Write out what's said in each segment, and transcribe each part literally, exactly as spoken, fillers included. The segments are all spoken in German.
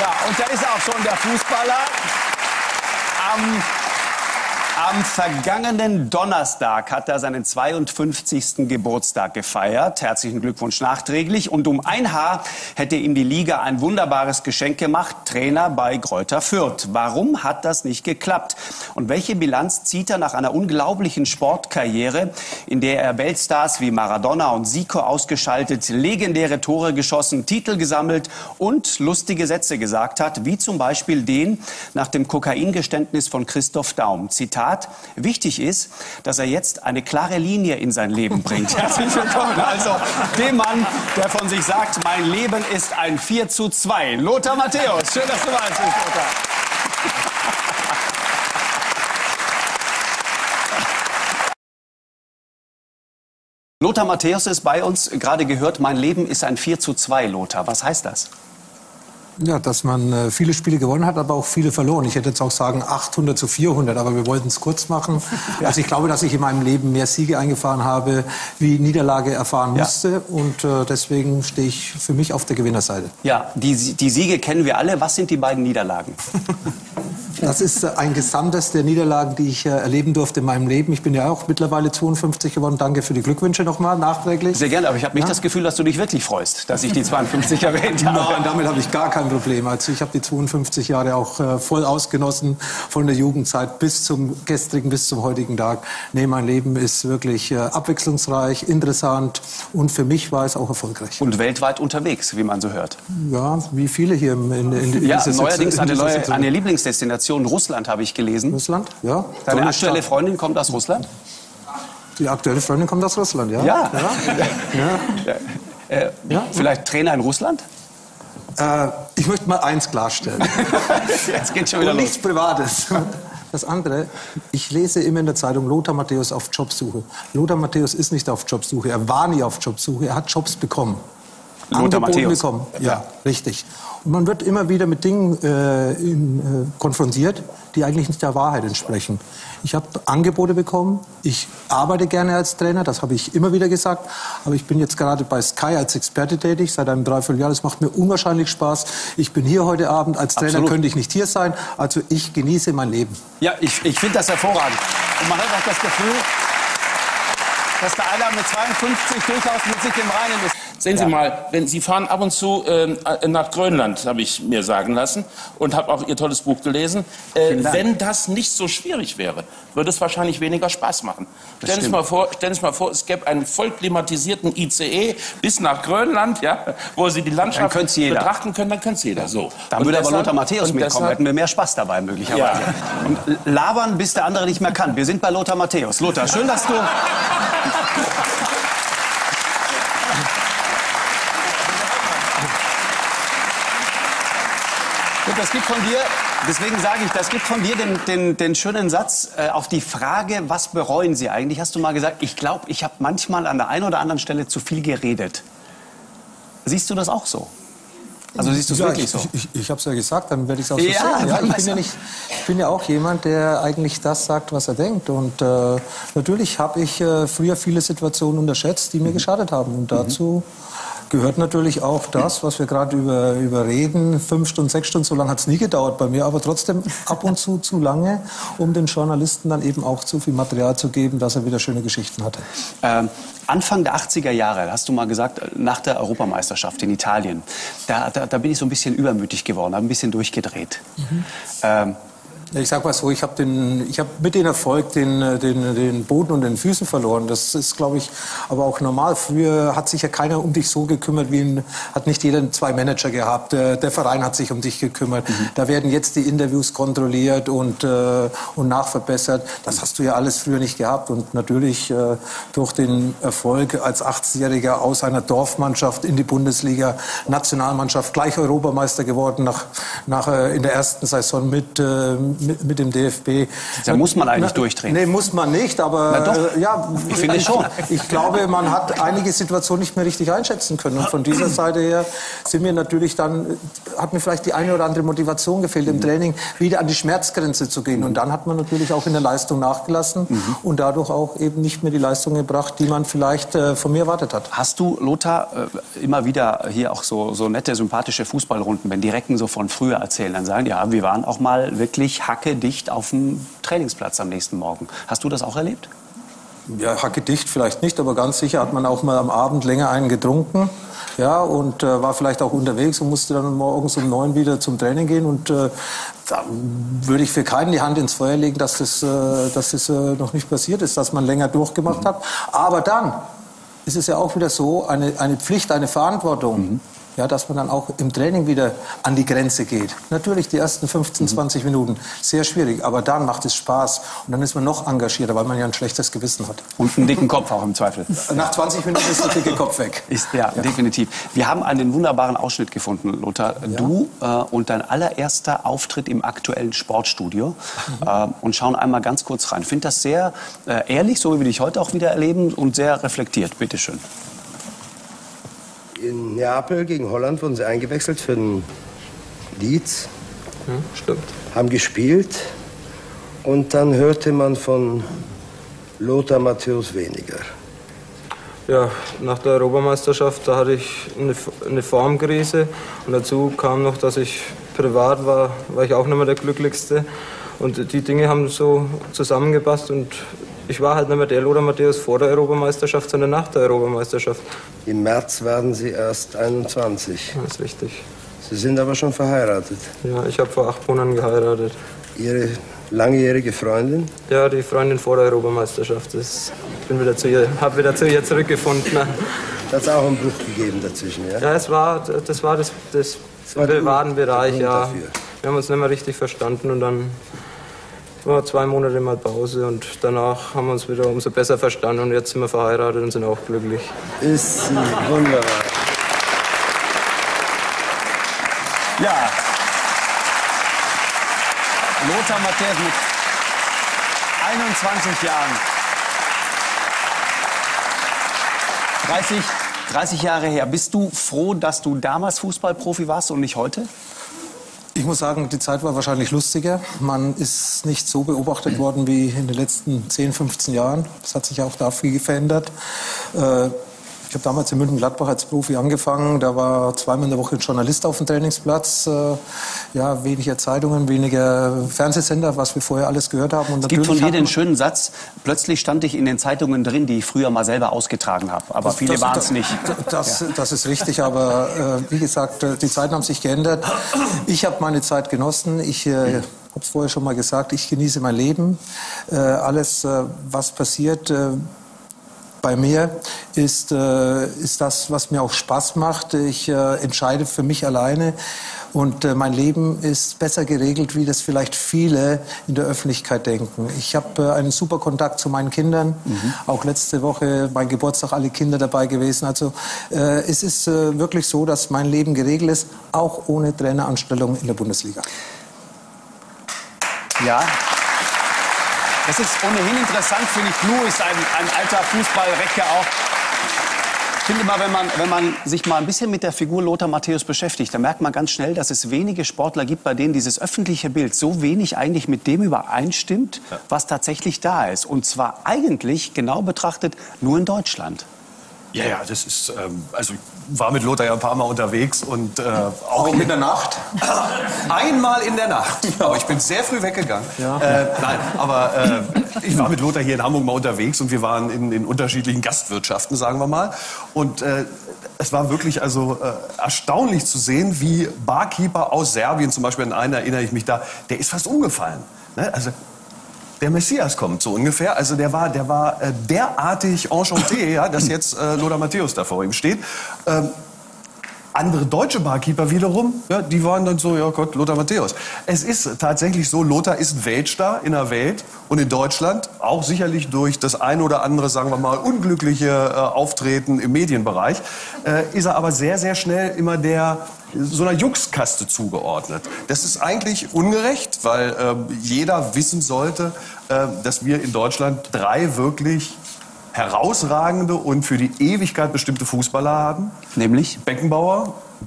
Ja, und da ist auch schon der Fußballer. Am, am vergangenen Donnerstag hat er seinen zweiundfünfzigsten Geburtstag gefeiert. Herzlichen Glückwunsch nachträglich. Und um ein Haar hätte ihm die Liga ein wunderbares Geschenk gemacht. Trainer bei Greuther Fürth. Warum hat das nicht geklappt? Und welche Bilanz zieht er nach einer unglaublichen Sportkarriere, in der er Weltstars wie Maradona und Zico ausgeschaltet, legendäre Tore geschossen, Titel gesammelt und lustige Sätze gesagt hat, wie zum Beispiel den nach dem Kokaingeständnis von Christoph Daum. Zitat, wichtig ist, dass er jetzt eine klare Linie in sein Leben bringt. Herzlich willkommen also dem Mann, der von sich sagt, mein Leben ist ein vier zu zwei. Lothar Matthäus, schön, dass du da bist, Lothar. Lothar Matthäus ist bei uns, gerade gehört, mein Leben ist ein vier zu zwei, Lothar. Was heißt das? Ja, dass man äh, viele Spiele gewonnen hat, aber auch viele verloren. Ich hätte jetzt auch sagen achthundert zu vierhundert, aber wir wollten es kurz machen. Ja. Also ich glaube, dass ich in meinem Leben mehr Siege eingefahren habe, wie Niederlage erfahren ja. musste. Und äh, deswegen stehe ich für mich auf der Gewinnerseite. Ja, die, die Siege kennen wir alle. Was sind die beiden Niederlagen? Das ist ein Gesamtes der Niederlagen, die ich erleben durfte in meinem Leben. Ich bin ja auch mittlerweile zweiundfünfzig geworden. Danke für die Glückwünsche nochmal nachträglich. Sehr gerne, aber ich habe nicht ja? das Gefühl, dass du dich wirklich freust, dass ich die zweiundfünfzig erwähnt habe. Nein, damit habe ich gar kein Problem. Also ich habe die zweiundfünfzig Jahre auch äh, voll ausgenossen, von der Jugendzeit bis zum gestrigen, bis zum heutigen Tag. Nee, mein Leben ist wirklich äh, abwechslungsreich, interessant und für mich war es auch erfolgreich. Und weltweit unterwegs, wie man so hört. Ja, wie viele hier in, in, in ja, dieser neuerdings in dieser eine, neue, eine Lieblingsdestination. Russland, habe ich gelesen. Russland, ja. Deine aktuelle Freundin kommt aus Russland? Die aktuelle Freundin kommt aus Russland, ja. Ja. ja. ja. ja. Äh, ja. Vielleicht Trainer in Russland? Äh, ich möchte mal eins klarstellen. Jetzt geht schon wieder los. Nichts Privates. Das andere, ich lese immer in der Zeitung, Lothar Matthäus auf Jobsuche. Lothar Matthäus ist nicht auf Jobsuche, er war nie auf Jobsuche, er hat Jobs bekommen. Lothar Matthäus. Bekommen. Ja, ja, richtig. Und man wird immer wieder mit Dingen äh, in, äh, konfrontiert, die eigentlich nicht der Wahrheit entsprechen. Ich habe Angebote bekommen, ich arbeite gerne als Trainer, das habe ich immer wieder gesagt, aber ich bin jetzt gerade bei Sky als Experte tätig, seit einem Dreivierteljahr, das macht mir unwahrscheinlich Spaß. Ich bin hier heute Abend, als Trainer Absolut. Könnte ich nicht hier sein, also ich genieße mein Leben. Ja, ich, ich finde das hervorragend. Und man hat auch das Gefühl, dass da einer mit zweiundfünfzig durchaus mit sich im Reinen ist. Sehen Sie ja. mal, wenn Sie fahren ab und zu äh, nach Grönland, habe ich mir sagen lassen, und habe auch Ihr tolles Buch gelesen. Äh, wenn das nicht so schwierig wäre, würde es wahrscheinlich weniger Spaß machen. Stellen Sie mal vor, stellen Sie mal vor, es gäbe einen voll klimatisierten I C E bis nach Grönland, ja, wo Sie die Landschaft betrachten können, dann könnte es jeder. So. Dann würde aber Lothar Matthäus mitkommen, hätten wir mehr Spaß dabei möglicherweise. Ja. Und labern, bis der andere nicht mehr kann. Wir sind bei Lothar Matthäus. Lothar, schön, dass du... Das gibt von dir, deswegen sage ich, das gibt von dir den, den, den schönen Satz äh, auf die Frage, was bereuen Sie eigentlich? Hast du mal gesagt, ich glaube, ich habe manchmal an der einen oder anderen Stelle zu viel geredet. Siehst du das auch so? Also siehst du es ja, wirklich ich, so? Ich, ich, ich habe es ja gesagt, dann werde ich es auch so ja, sagen. Ja, ich, bin ja nicht, ich bin ja auch jemand, der eigentlich das sagt, was er denkt. Und äh, natürlich habe ich äh, früher viele Situationen unterschätzt, die mir mhm. geschadet haben. Und dazu... Mhm. gehört natürlich auch das, was wir gerade über, über reden. Fünf Stunden, sechs Stunden, so lange hat es nie gedauert bei mir, aber trotzdem ab und zu zu lange, um den Journalisten dann eben auch zu viel Material zu geben, dass er wieder schöne Geschichten hatte. Ähm, Anfang der achtziger Jahre, hast du mal gesagt, nach der Europameisterschaft in Italien, da, da, da bin ich so ein bisschen übermütig geworden, habe ein bisschen durchgedreht. Mhm. Ähm, Ich sag mal so, ich habe hab mit dem Erfolg den, den, den Boden und den Füßen verloren. Das ist, glaube ich, aber auch normal. Früher hat sich ja keiner um dich so gekümmert, wie ein, hat nicht jeder zwei Manager gehabt. Der, der Verein hat sich um dich gekümmert. Mhm. Da werden jetzt die Interviews kontrolliert und, äh, und nachverbessert. Das hast du ja alles früher nicht gehabt. Und natürlich äh, durch den Erfolg als achtzigjähriger aus einer Dorfmannschaft in die Bundesliga, Nationalmannschaft, gleich Europameister geworden, nach, nach, äh, in der ersten Saison mit... Äh, Mit, mit dem D F B. Da muss man eigentlich Na, durchdrehen. Nee, muss man nicht, aber äh, ja, ich finde ich schon. Ich glaube, man hat einige Situationen nicht mehr richtig einschätzen können. Und von dieser Seite her sind mir natürlich dann, hat mir vielleicht die eine oder andere Motivation gefehlt, mhm. im Training wieder an die Schmerzgrenze zu gehen. Und dann hat man natürlich auch in der Leistung nachgelassen mhm. und dadurch auch eben nicht mehr die Leistung gebracht, die man vielleicht äh, von mir erwartet hat. Hast du, Lothar, äh, immer wieder hier auch so, so nette, sympathische Fußballrunden, wenn die Recken so von früher früher erzählen. Dann sagen die, ja, wir waren auch mal wirklich hackedicht auf dem Trainingsplatz am nächsten Morgen. Hast du das auch erlebt? Ja, hackedicht vielleicht nicht, aber ganz sicher hat man auch mal am Abend länger einen getrunken. Ja, und äh, war vielleicht auch unterwegs und musste dann morgens um neun wieder zum Training gehen. Und äh, da würde ich für keinen die Hand ins Feuer legen, dass das, äh, dass das äh, noch nicht passiert ist, dass man länger durchgemacht mhm. hat. Aber dann ist es ja auch wieder so, eine, eine Pflicht, eine Verantwortung. Mhm. Ja, dass man dann auch im Training wieder an die Grenze geht. Natürlich die ersten fünfzehn, zwanzig Minuten, sehr schwierig, aber dann macht es Spaß. Und dann ist man noch engagierter, weil man ja ein schlechtes Gewissen hat. Und einen dicken Kopf auch im Zweifel. Nach zwanzig Minuten ist der dicke Kopf weg. Ist, ja, ja, definitiv. Wir haben einen wunderbaren Ausschnitt gefunden, Lothar. Ja. Du äh, und dein allererster Auftritt im aktuellen Sportstudio. Mhm. Äh, und schauen einmal ganz kurz rein. Ich finde das sehr äh, ehrlich, so wie wir dich heute auch wieder erleben, und sehr reflektiert. Bitte schön. In Neapel gegen Holland wurden sie eingewechselt für den Leeds. Ja, stimmt. Haben gespielt. Und dann hörte man von Lothar Matthäus weniger. Ja, nach der Europameisterschaft, da hatte ich eine, eine Formkrise. Und dazu kam noch, dass ich privat war, war ich auch nicht mehr der Glücklichste. Und die Dinge haben so zusammengepasst. Und ich war halt nicht mehr der Lothar Matthäus vor der Europameisterschaft, sondern nach der Europameisterschaft. Im März werden Sie erst einundzwanzig. Das ist richtig. Sie sind aber schon verheiratet. Ja, ich habe vor acht Monaten geheiratet. Ihre langjährige Freundin? Ja, die Freundin vor der Europameisterschaft. Ich bin wieder zu ihr, habe wieder zu ihr zurückgefunden. Hat es auch einen Bruch gegeben dazwischen, ja? Ja, es war, das war das, das, das war privaten Bereich, ja. Dafür. Wir haben uns nicht mehr richtig verstanden und dann war zwei Monate mal Pause und danach haben wir uns wieder umso besser verstanden und jetzt sind wir verheiratet und sind auch glücklich. Ist wunderbar. Ja. Lothar Matthäus mit einundzwanzig Jahren. dreißig, dreißig Jahre her. Bist du froh, dass du damals Fußballprofi warst und nicht heute? Ich muss sagen, die Zeit war wahrscheinlich lustiger. Man ist nicht so beobachtet worden wie in den letzten zehn, fünfzehn Jahren. Das hat sich auch dafür verändert. Äh Ich habe damals in München-Gladbach als Profi angefangen. Da war zweimal in der Woche ein Journalist auf dem Trainingsplatz. Ja, weniger Zeitungen, weniger Fernsehsender, was wir vorher alles gehört haben. Und es gibt von dir den schönen Satz, plötzlich stand ich in den Zeitungen drin, die ich früher mal selber ausgetragen habe. Aber das, viele waren es nicht. Das, das, das ist richtig, aber äh, wie gesagt, die Zeiten haben sich geändert. Ich habe meine Zeit genossen. Ich... Äh, Ich habe es vorher schon mal gesagt, ich genieße mein Leben. Äh, alles, äh, was passiert äh, bei mir, ist, äh, ist das, was mir auch Spaß macht. Ich äh, entscheide für mich alleine. Und äh, mein Leben ist besser geregelt, wie das vielleicht viele in der Öffentlichkeit denken. Ich habe äh, einen super Kontakt zu meinen Kindern. Mhm. Auch letzte Woche, mein Geburtstag, alle Kinder dabei gewesen. Also äh, es ist äh, wirklich so, dass mein Leben geregelt ist, auch ohne Traineranstellung in der Bundesliga. Ja, das ist ohnehin interessant, finde ich. Lou ist ein, ein alter Fußballrecker auch. Ich finde immer, wenn man, wenn man sich mal ein bisschen mit der Figur Lothar Matthäus beschäftigt, dann merkt man ganz schnell, dass es wenige Sportler gibt, bei denen dieses öffentliche Bild so wenig eigentlich mit dem übereinstimmt, was tatsächlich da ist. Und zwar eigentlich, genau betrachtet, nur in Deutschland. Ja, ja, das ist, ähm, also ich war mit Lothar ja ein paar Mal unterwegs und äh, auch, auch in der Nacht. Einmal in der Nacht, aber ich bin sehr früh weggegangen. Ja. Äh, nein, aber äh, ich war mit Lothar hier in Hamburg mal unterwegs und wir waren in, in unterschiedlichen Gastwirtschaften, sagen wir mal. Und äh, es war wirklich also äh, erstaunlich zu sehen, wie Barkeeper aus Serbien, zum Beispiel an einen erinnere ich mich da, der ist fast umgefallen. Ne? Also, der Messias kommt, so ungefähr. Also der war, der war äh, derartig enchanté, ja, dass jetzt äh, Lothar Matthäus da vor ihm steht. Ähm, andere deutsche Barkeeper wiederum, ja, die waren dann so, ja Gott, Lothar Matthäus. Es ist tatsächlich so, Lothar ist ein Weltstar in der Welt und in Deutschland, auch sicherlich durch das ein oder andere, sagen wir mal, unglückliche äh, Auftreten im Medienbereich, äh, ist er aber sehr, sehr schnell immer der... so einer Juxkaste zugeordnet. Das ist eigentlich ungerecht, weil äh, jeder wissen sollte, äh, dass wir in Deutschland drei wirklich herausragende und für die Ewigkeit bestimmte Fußballer haben. Nämlich? Beckenbauer,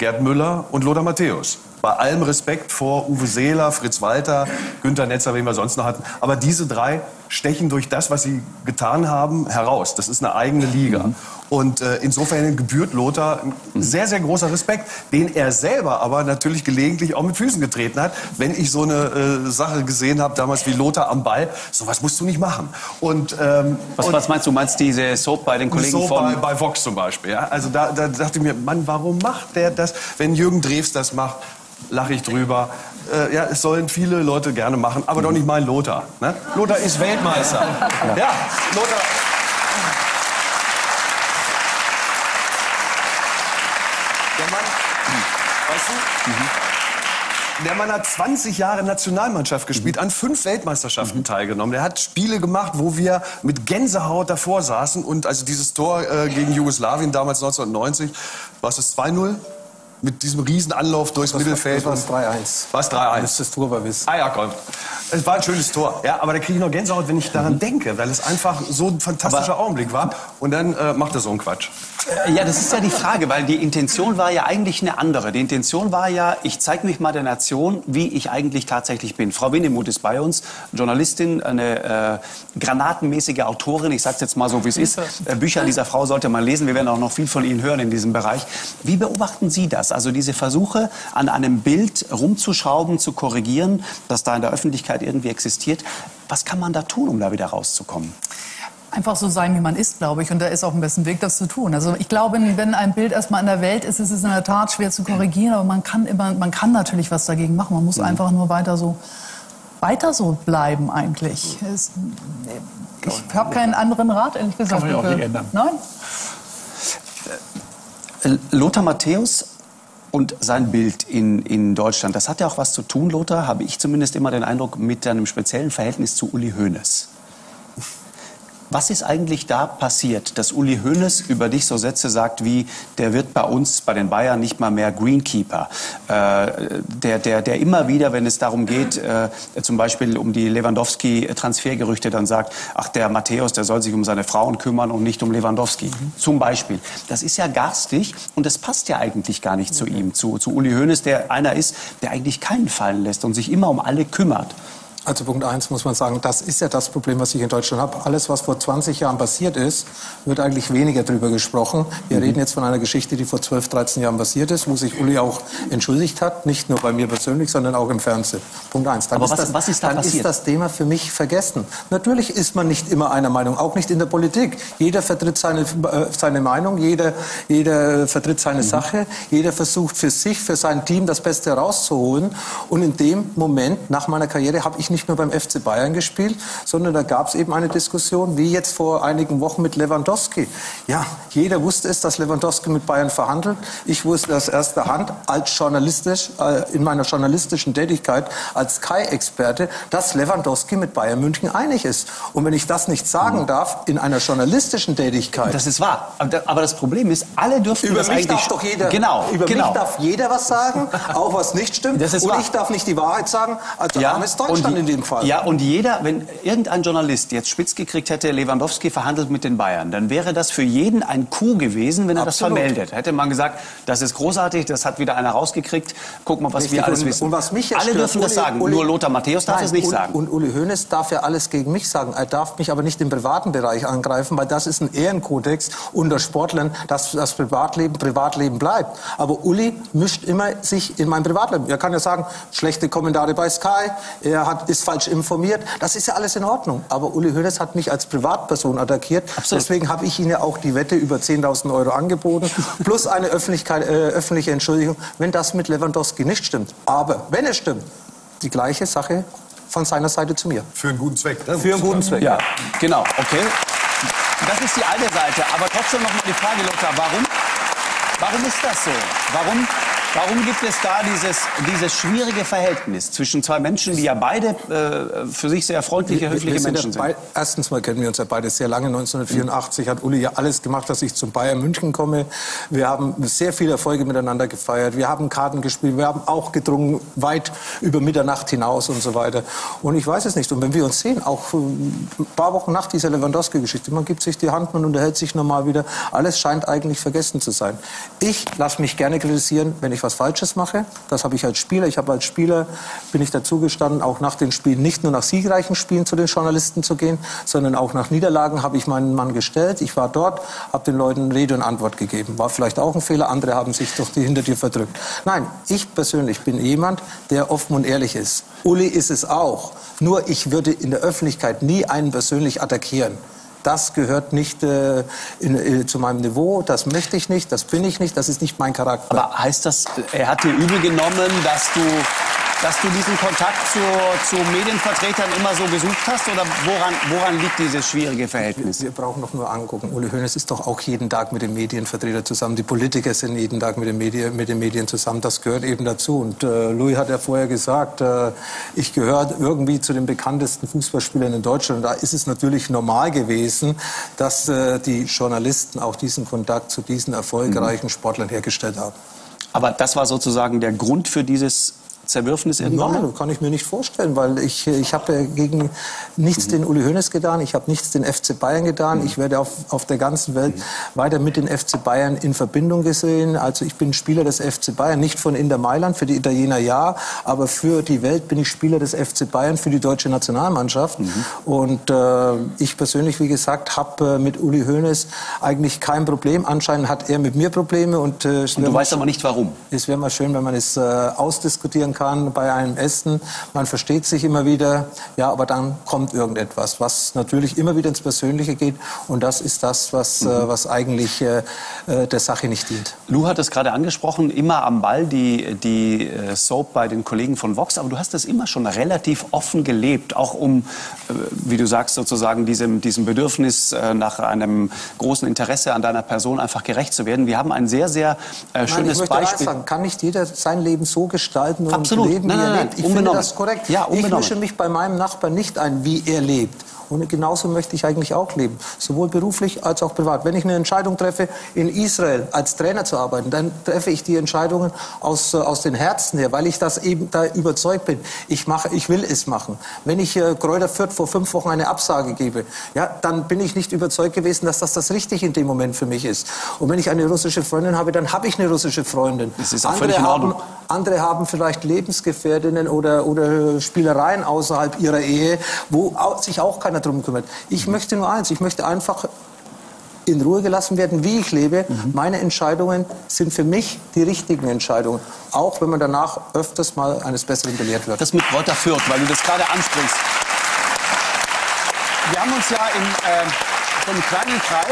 Gerd Müller und Lothar Matthäus. Bei allem Respekt vor Uwe Seeler, Fritz Walter, Günther Netzer, wen wir sonst noch hatten. Aber diese drei stechen durch das, was sie getan haben, heraus. Das ist eine eigene Liga. Mhm. Und äh, insofern gebührt Lothar ein sehr, sehr großer Respekt, den er selber aber natürlich gelegentlich auch mit Füßen getreten hat. Wenn ich so eine äh, Sache gesehen habe, damals wie Lothar am Ball, sowas musst du nicht machen. Und, ähm, was, und was meinst du? Meinst du diese Soap bei den Kollegen Soap von... Bei, bei Vox zum Beispiel. Ja? Also da, da dachte ich mir, Mann, warum macht der das? Wenn Jürgen Drews das macht, lache ich drüber. Äh, ja, es sollen viele Leute gerne machen, aber mhm. doch nicht mein Lothar. Ne? Lothar ist Weltmeister. Ja, ja Lothar... Der Mann hat zwanzig Jahre Nationalmannschaft gespielt, an fünf Weltmeisterschaften mhm. teilgenommen. Der hat Spiele gemacht, wo wir mit Gänsehaut davor saßen. Und also dieses Tor äh, gegen Jugoslawien damals neunzehnhundertneunzig, war es das zwei null? Mit diesem riesen Anlauf durchs das Mittelfeld. War, das war es drei eins. War es drei eins? Das ist das Tor bei Wiss. Ah ja, komm. Es war ein schönes Tor. Ja, aber da kriege ich noch Gänsehaut, wenn ich daran mhm. denke, weil es einfach so ein fantastischer aber Augenblick war. Und dann äh, macht er so einen Quatsch. Ja, das ist ja die Frage, weil die Intention war ja eigentlich eine andere. Die Intention war ja, ich zeige mich mal der Nation, wie ich eigentlich tatsächlich bin. Frau Winnemuth ist bei uns, Journalistin, eine äh, granatenmäßige Autorin. Ich sage es jetzt mal so, wie es ist. Bücher dieser Frau sollte man lesen. Wir werden auch noch viel von Ihnen hören in diesem Bereich. Wie beobachten Sie das? Also diese Versuche, an einem Bild rumzuschrauben, zu korrigieren, das da in der Öffentlichkeit irgendwie existiert. Was kann man da tun, um da wieder rauszukommen? Einfach so sein, wie man ist, glaube ich. Und da ist auch ein besten Weg, das zu tun. Also ich glaube, wenn ein Bild erstmal in der Welt ist, ist es in der Tat schwer zu korrigieren. Aber man kann, immer, man kann natürlich was dagegen machen. Man muss mhm. einfach nur weiter so, weiter so bleiben eigentlich. Es, ich habe keinen anderen Rat, ehrlich gesagt. Kann man auch nicht ändern. Nein? Lothar Matthäus... Und sein Bild in, in Deutschland, das hat ja auch was zu tun, Lothar, habe ich zumindest immer den Eindruck, mit einem speziellen Verhältnis zu Uli Hoeneß. Was ist eigentlich da passiert, dass Uli Hoeneß über dich so Sätze sagt wie, der wird bei uns, bei den Bayern, nicht mal mehr Greenkeeper. Äh, der, der, der immer wieder, wenn es darum geht, äh, zum Beispiel um die Lewandowski-Transfergerüchte, dann sagt, ach, der Matthäus, der soll sich um seine Frauen kümmern und nicht um Lewandowski. Mhm. Zum Beispiel. Das ist ja garstig und das passt ja eigentlich gar nicht mhm. zu ihm, zu, zu Uli Hoeneß, der einer ist, der eigentlich keinen fallen lässt und sich immer um alle kümmert. Also Punkt eins muss man sagen, das ist ja das Problem, was ich in Deutschland habe. Alles, was vor zwanzig Jahren passiert ist, wird eigentlich weniger darüber gesprochen. Wir mhm. reden jetzt von einer Geschichte, die vor zwölf, dreizehn Jahren passiert ist, wo sich Uli auch entschuldigt hat. Nicht nur bei mir persönlich, sondern auch im Fernsehen. Punkt eins. Dann, Aber ist, was, das, was ist, da dann ist das Thema für mich vergessen. Natürlich ist man nicht immer einer Meinung, auch nicht in der Politik. Jeder vertritt seine, seine Meinung, jeder, jeder vertritt seine mhm. Sache, jeder versucht für sich, für sein Team das Beste herauszuholen. Und in dem Moment, nach meiner Karriere, habe ich nicht nur beim F C Bayern gespielt, sondern da gab es eben eine Diskussion, wie jetzt vor einigen Wochen mit Lewandowski. Ja, jeder wusste es, dass Lewandowski mit Bayern verhandelt. Ich wusste das erster Hand als journalistisch, äh, in meiner journalistischen Tätigkeit als Sky-Experte, dass Lewandowski mit Bayern München einig ist. Und wenn ich das nicht sagen darf, in einer journalistischen Tätigkeit... Das ist wahr. Aber das Problem ist, alle dürfen über das eigentlich... Darf doch jeder, genau, über genau. mich darf jeder was sagen, auch was nicht stimmt. Das ist und wahr. Ich darf nicht die Wahrheit sagen. Also ja, armes Deutschland in dem Fall. Ja, und jeder, wenn irgendein Journalist jetzt spitz gekriegt hätte, Lewandowski verhandelt mit den Bayern, dann wäre das für jeden ein Coup gewesen, wenn er Absolut. das vermeldet. Hätte man gesagt, das ist großartig, das hat wieder einer rausgekriegt, guck mal, was Richtig. wir alles und, wissen. Und was mich jetzt Alle stört, dürfen Uli, das sagen, Uli, nur Lothar Matthäus darf nein, es nicht und, sagen. Und Uli Hoeneß darf ja alles gegen mich sagen, er darf mich aber nicht im privaten Bereich angreifen, weil das ist ein Ehrenkodex unter Sportlern, dass das Privatleben Privatleben bleibt. Aber Uli mischt immer sich in mein Privatleben. Er kann ja sagen, schlechte Kommentare bei Sky, er hat ist falsch informiert. Das ist ja alles in Ordnung. Aber Uli Hoeneß hat mich als Privatperson attackiert. Absolut. Deswegen habe ich Ihnen ja auch die Wette über zehntausend Euro angeboten. Plus eine Öffentlichkeit, äh, öffentliche Entschuldigung, wenn das mit Lewandowski nicht stimmt. Aber wenn es stimmt, die gleiche Sache von seiner Seite zu mir. Für einen guten Zweck. Ne? Für einen guten Zweck, ja. Genau, okay. Das ist die eine Seite. Aber trotzdem noch mal die Frage, Lothar, warum, warum ist das so? Warum... Warum gibt es da dieses, dieses schwierige Verhältnis zwischen zwei Menschen, die ja beide äh, für sich sehr freundliche, höfliche Menschen sind? Erstens mal kennen wir uns ja beide sehr lange. neunzehnhundertvierundachtzig hat Uli ja alles gemacht, dass ich zum Bayern München komme. Wir haben sehr viele Erfolge miteinander gefeiert. Wir haben Karten gespielt, wir haben auch gedrungen, weit über Mitternacht hinaus und so weiter. Und ich weiß es nicht. Und wenn wir uns sehen, auch ein paar Wochen nach dieser Lewandowski-Geschichte, man gibt sich die Hand, man unterhält sich nochmal wieder. Alles scheint eigentlich vergessen zu sein. Ich lasse mich gerne kritisieren, wenn ich ich was Falsches mache. Das habe ich als Spieler. Ich habe als Spieler, bin ich dazu gestanden, auch nach den Spielen, nicht nur nach siegreichen Spielen zu den Journalisten zu gehen, sondern auch nach Niederlagen habe ich meinen Mann gestellt. Ich war dort, habe den Leuten Rede und Antwort gegeben. War vielleicht auch ein Fehler, andere haben sich durch die Hintertür verdrückt. Nein, ich persönlich bin jemand, der offen und ehrlich ist. Uli ist es auch. Nur ich würde in der Öffentlichkeit nie einen persönlich attackieren. Das gehört nicht äh, in, in, zu meinem Niveau, das möchte ich nicht, das bin ich nicht, das ist nicht mein Charakter. Aber heißt das, er hat dir übel genommen, dass du, dass du diesen Kontakt zu, zu Medienvertretern immer so gesucht hast? Oder woran, woran liegt dieses schwierige Verhältnis? Wir, wir brauchen doch nur angucken. Uli Hoeneß ist doch auch jeden Tag mit den Medienvertretern zusammen. Die Politiker sind jeden Tag mit den Medien, mit den Medien zusammen. Das gehört eben dazu. Und äh, Louis hat ja vorher gesagt, äh, ich gehöre irgendwie zu den bekanntesten Fußballspielern in Deutschland. Und da ist es natürlich normal gewesen, dass äh, die Journalisten auch diesen Kontakt zu diesen erfolgreichen Sportlern hergestellt haben. Aber das war sozusagen der Grund für dieses Zerwürfnis irgendwann? Nein, das kann ich mir nicht vorstellen, weil ich, ich habe gegen nichts mhm. den Uli Hoeneß getan, ich habe nichts den F C Bayern getan, mhm. ich werde auf, auf der ganzen Welt mhm. weiter mit den F C Bayern in Verbindung gesehen, also ich bin Spieler des F C Bayern, nicht von Inter Mailand, für die Italiener ja, aber für die Welt bin ich Spieler des F C Bayern, für die deutsche Nationalmannschaft mhm. und äh, ich persönlich, wie gesagt, habe äh, mit Uli Hoeneß eigentlich kein Problem, anscheinend hat er mit mir Probleme. Und, äh, und du weißt schön, aber nicht warum? Es wäre mal schön, wenn man es äh, ausdiskutieren kann bei einem Essen. Man versteht sich immer wieder, ja, aber dann kommt irgendetwas, was natürlich immer wieder ins Persönliche geht. Und das ist das, was, mhm. äh, was eigentlich äh, der Sache nicht dient. Lou hat es gerade angesprochen, immer am Ball, die, die äh, Soap bei den Kollegen von Vox. Aber du hast das immer schon relativ offen gelebt, auch um, äh, wie du sagst, sozusagen diesem, diesem Bedürfnis äh, nach einem großen Interesse an deiner Person einfach gerecht zu werden. Wir haben ein sehr, sehr äh, schönes Beispiel. Nein, ich möchte sagen, kann nicht jeder sein Leben so gestalten, um Absolut. Leben, nein, nein, nein. Ich unbenommen. Finde das korrekt. Ja, ich mische mich bei meinem Nachbarn nicht ein, wie er lebt. Und genauso möchte ich eigentlich auch leben, sowohl beruflich als auch privat. Wenn ich eine Entscheidung treffe, in Israel als Trainer zu arbeiten, dann treffe ich die Entscheidungen aus, aus den Herzen her, weil ich das eben da überzeugt bin. Ich mache, ich will es machen. Wenn ich äh, Greuther Fürth vor fünf Wochen eine Absage gebe, ja, dann bin ich nicht überzeugt gewesen, dass das das richtig in dem Moment für mich ist. Und wenn ich eine russische Freundin habe, dann habe ich eine russische Freundin. Das ist auch andere, haben, andere haben vielleicht Lebensgefährdinnen oder, oder Spielereien außerhalb ihrer Ehe, wo sich auch keiner drum kümmert. Ich mhm. möchte nur eins, ich möchte einfach in Ruhe gelassen werden, wie ich lebe. Mhm. Meine Entscheidungen sind für mich die richtigen Entscheidungen, auch wenn man danach öfters mal eines Besseren belehrt wird. Das mit Greuther Fürth, weil du das gerade ansprichst. Wir haben uns ja im, äh, im kleinen Kreis,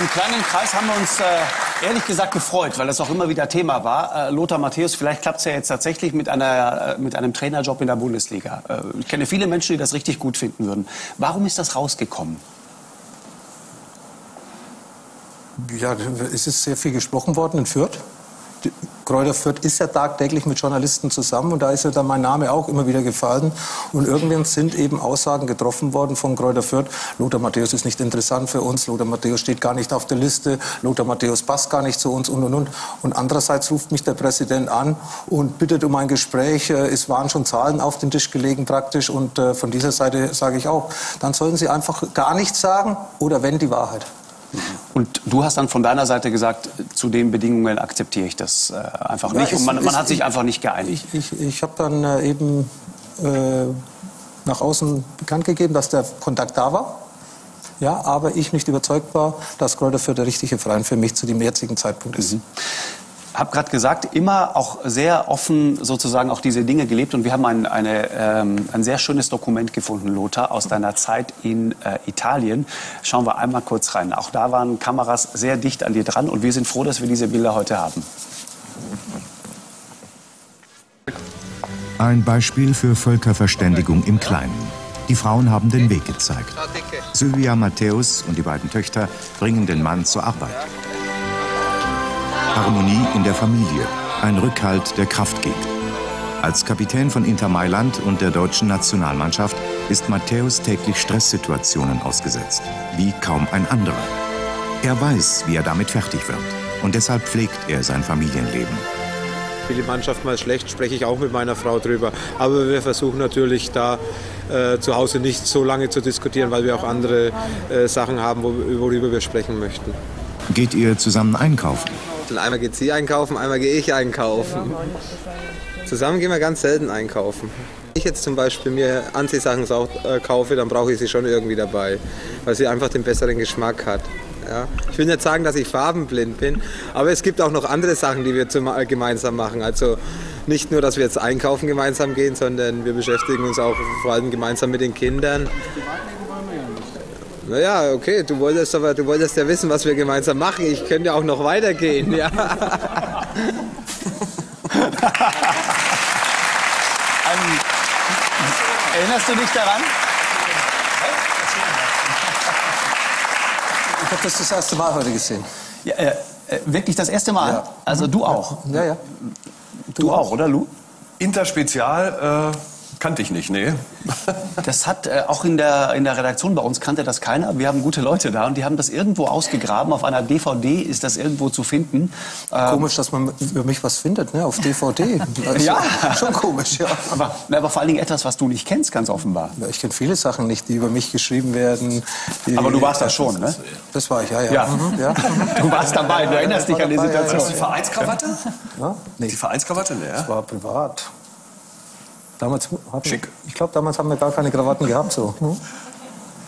im kleinen Kreis haben wir uns äh, ehrlich gesagt gefreut, weil das auch immer wieder Thema war. Äh, Lothar Matthäus, vielleicht klappt es ja jetzt tatsächlich mit, einer, äh, mit einem Trainerjob in der Bundesliga. Äh, ich kenne viele Menschen, die das richtig gut finden würden. Warum ist das rausgekommen? Ja, es ist sehr viel gesprochen worden in Fürth. Die Greuther Fürth ist ja tagtäglich mit Journalisten zusammen und da ist ja dann mein Name auch immer wieder gefallen. Und irgendwann sind eben Aussagen getroffen worden von Greuther Fürth. Lothar Matthäus ist nicht interessant für uns, Lothar Matthäus steht gar nicht auf der Liste, Lothar Matthäus passt gar nicht zu uns und und und. Und andererseits ruft mich der Präsident an und bittet um ein Gespräch. Es waren schon Zahlen auf den Tisch gelegen praktisch und von dieser Seite sage ich auch, dann sollen sie einfach gar nichts sagen oder wenn die Wahrheit. Und du hast dann von deiner Seite gesagt, zu den Bedingungen akzeptiere ich das äh, einfach nicht. Ja, es, und man, man es, hat sich ich, einfach nicht geeinigt. Ich, ich, ich habe dann äh, eben äh, nach außen bekannt gegeben, dass der Kontakt da war. Ja, aber ich nicht überzeugt war, dass Greuther Fürth der richtige Verein für mich zu dem jetzigen Zeitpunkt ist. Mhm. Ich habe gerade gesagt, immer auch sehr offen sozusagen auch diese Dinge gelebt. Und wir haben ein, eine, ähm, ein sehr schönes Dokument gefunden, Lothar, aus deiner Zeit in äh, Italien. Schauen wir einmal kurz rein. Auch da waren Kameras sehr dicht an dir dran. Und wir sind froh, dass wir diese Bilder heute haben. Ein Beispiel für Völkerverständigung im Kleinen. Die Frauen haben den Weg gezeigt. Sylvia Matthäus und die beiden Töchter bringen den Mann zur Arbeit. Harmonie in der Familie, ein Rückhalt, der Kraft gibt. Als Kapitän von Inter Mailand und der deutschen Nationalmannschaft ist Matthäus täglich Stresssituationen ausgesetzt, wie kaum ein anderer. Er weiß, wie er damit fertig wird und deshalb pflegt er sein Familienleben. Viele Mannschaften mal schlecht, spreche ich auch mit meiner Frau drüber. Aber wir versuchen natürlich da äh, zu Hause nicht so lange zu diskutieren, weil wir auch andere äh, Sachen haben, worüber wir sprechen möchten. Geht ihr zusammen einkaufen? Schachteln. Einmal geht sie einkaufen, einmal gehe ich einkaufen. Zusammen gehen wir ganz selten einkaufen. Wenn ich jetzt zum Beispiel mir Anziehsachen kaufe, dann brauche ich sie schon irgendwie dabei, weil sie einfach den besseren Geschmack hat. Ja? Ich will nicht sagen, dass ich farbenblind bin, aber es gibt auch noch andere Sachen, die wir gemeinsam machen. Also nicht nur, dass wir jetzt einkaufen gemeinsam gehen, sondern wir beschäftigen uns auch vor allem gemeinsam mit den Kindern. Naja, okay, du wolltest, aber, du wolltest ja wissen, was wir gemeinsam machen. Ich könnte ja auch noch weitergehen. Ja. Erinnerst du dich daran? Ich habe das das erste Mal heute gesehen. Ja, äh, wirklich das erste Mal? Ja. Also du auch? Ja, ja. Du, du auch, oder Lou? Interspezial äh, kannte ich nicht, nee. Das hat äh, auch in der, in der Redaktion bei uns kannte das keiner. Wir haben gute Leute da und die haben das irgendwo ausgegraben. Auf einer D V D ist das irgendwo zu finden. Ähm komisch, dass man über mich was findet, ne? Auf D V D. Also, ja, schon komisch, ja. Aber, aber vor allen Dingen etwas, was du nicht kennst, ganz offenbar. Ja, ich kenne viele Sachen nicht, die über mich geschrieben werden. Aber du warst da schon, ne? Das war ich, ja, ja. ja. Mhm, ja. Du warst dabei, du erinnerst dich an die Situation. War das die Vereinskrawatte? Ja? Nee. Die Vereinskrawatte, ne? Das war privat. Damals hatten, Schick. Ich glaube, damals haben wir gar keine Krawatten gehabt. So. Hm?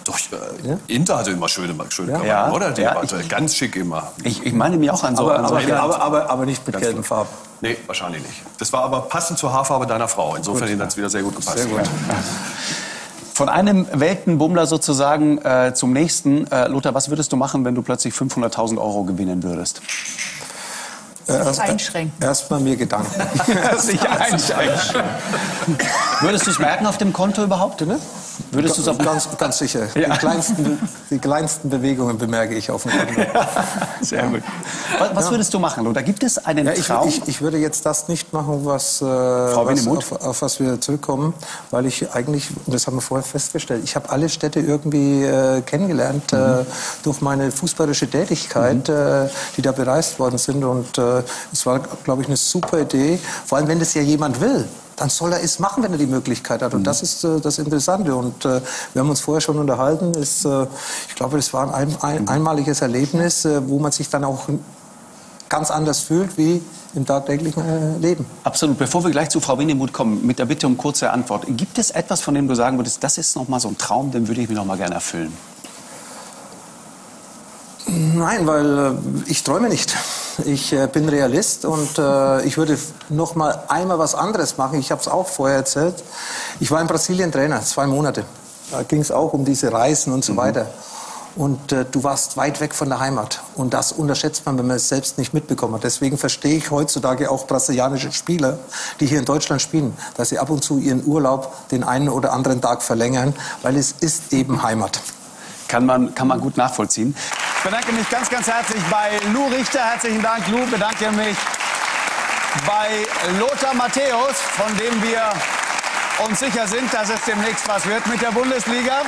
Doch, äh, ja? Inter hatte immer schöne, schöne Krawatten, ja, oder? Die ja, ich, ganz schick immer. Ich, ich meine mich auch an so. Aber, an so aber, ja, aber, aber, aber nicht mit ganz gelben Farben. Nee, wahrscheinlich nicht. Das war aber passend zur Haarfarbe deiner Frau. Insofern hat es wieder sehr gut gepasst. Sehr gut. Von einem Weltenbummler sozusagen äh, zum nächsten. Äh, Lothar, was würdest du machen, wenn du plötzlich fünfhunderttausend Euro gewinnen würdest? Erst, einschränken. Erst mal mir Gedanken. Sich einschränken. Würdest du es merken auf dem Konto überhaupt? Ne? Würdest du es auf ganz, ganz sicher. Ja. Die kleinsten, die kleinsten Bewegungen bemerke ich auf dem Konto. Ja. Sehr gut. Was, was ja. würdest du machen, Lothar? Gibt es einen ja, ich, Traum? Ich, ich würde jetzt das nicht machen, was, äh, was, auf, auf was wir zurückkommen, weil ich eigentlich, das haben wir vorher festgestellt, ich habe alle Städte irgendwie äh, kennengelernt mhm. äh, durch meine fußballische Tätigkeit, mhm. äh, die da bereist worden sind und äh, es war, glaube ich, eine super Idee. Vor allem, wenn das ja jemand will, dann soll er es machen, wenn er die Möglichkeit hat. Und mhm. das ist äh, das Interessante. Und äh, wir haben uns vorher schon unterhalten. Es, äh, ich glaube, das war ein, ein einmaliges Erlebnis, äh, wo man sich dann auch ganz anders fühlt, wie im tagtäglichen äh, Leben. Absolut. Bevor wir gleich zu Frau Winnemuth kommen, mit der Bitte um kurze Antwort. Gibt es etwas, von dem du sagen würdest, das ist noch mal so ein Traum, den würde ich mir noch mal gerne erfüllen? Nein, weil äh, ich träume nicht. Ich äh, bin Realist und äh, ich würde noch mal einmal was anderes machen. Ich habe es auch vorher erzählt. Ich war in Brasilien Trainer, zwei Monate. Da ging es auch um diese Reisen und so mhm. weiter. Und äh, du warst weit weg von der Heimat. Und das unterschätzt man, wenn man es selbst nicht mitbekommen hat. Deswegen verstehe ich heutzutage auch brasilianische Spieler, die hier in Deutschland spielen, dass sie ab und zu ihren Urlaub den einen oder anderen Tag verlängern, weil es ist eben Heimat. Kann man, kann man gut nachvollziehen. Ich bedanke mich ganz, ganz herzlich bei Lou Richter. Herzlichen Dank, Lou. Ich bedanke mich bei Lothar Matthäus, von dem wir uns sicher sind, dass es demnächst was wird mit der Bundesliga.